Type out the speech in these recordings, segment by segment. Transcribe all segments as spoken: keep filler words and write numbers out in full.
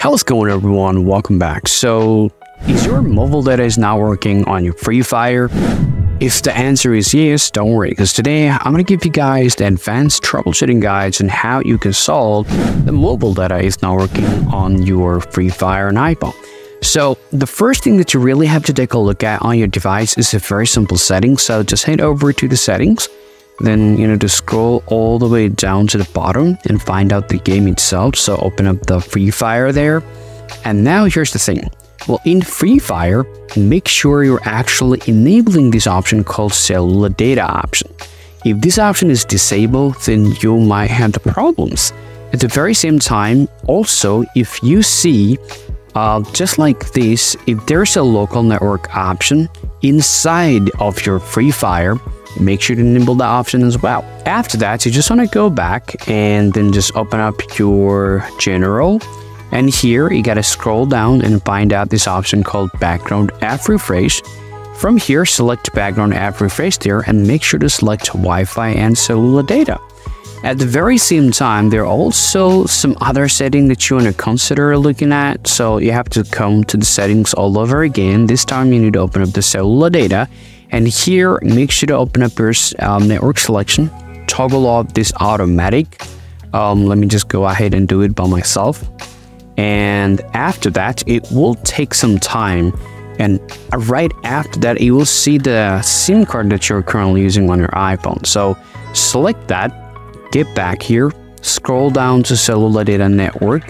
How's it going, everyone? Welcome back. So, is your mobile data is not working on your Free Fire? If the answer is yes, don't worry, because today I'm going to give you guys the advanced troubleshooting guides on how you can solve the mobile data is not working on your Free Fire and iPhone. So the first thing that you really have to take a look at on your device is a very simple setting. So just head over to the settings, then you know to scroll all the way down to the bottom and find out the game itself. So open up the Free Fire there, and now here's the thing. Well, in Free Fire, make sure you're actually enabling this option called cellular data option. If this option is disabled, then you might have the problems. At the very same time, also if you see Uh, just like this, if there's a local network option inside of your Free Fire, make sure to enable that option as well. After that, you just want to go back and then just open up your general, and here you gotta scroll down and find out this option called background app refresh. From here, select background app refresh there and make sure to select Wi-Fi and cellular data. At the very same time, there are also some other settings that you want to consider looking at. So you have to come to the settings all over again. This time you need to open up the cellular data, and here make sure to open up your um, network selection, toggle off this automatic. Um, let me just go ahead and do it by myself, and after that it will take some time, and right after that you will see the SIM card that you're currently using on your iPhone. So select that, get back here, scroll down to cellular data network,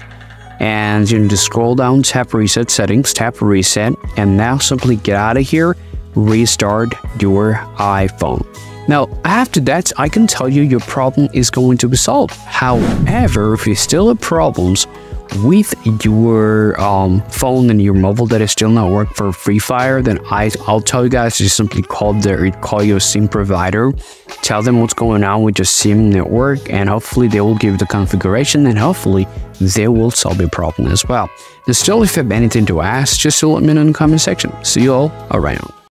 and you need to scroll down, tap reset settings, tap reset, and now simply get out of here, restart your iPhone. Now after that, I can tell you your problem is going to be solved. However, if you still have problems with your um, phone and your mobile data still not work for Free Fire, then I, I'll tell you guys to simply call their call your SIM provider, tell them what's going on with your SIM network, and hopefully they will give the configuration, and hopefully they will solve your problem as well. And still, if you have anything to ask, just let me know in the comment section. See you all around.